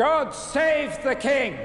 God save the King!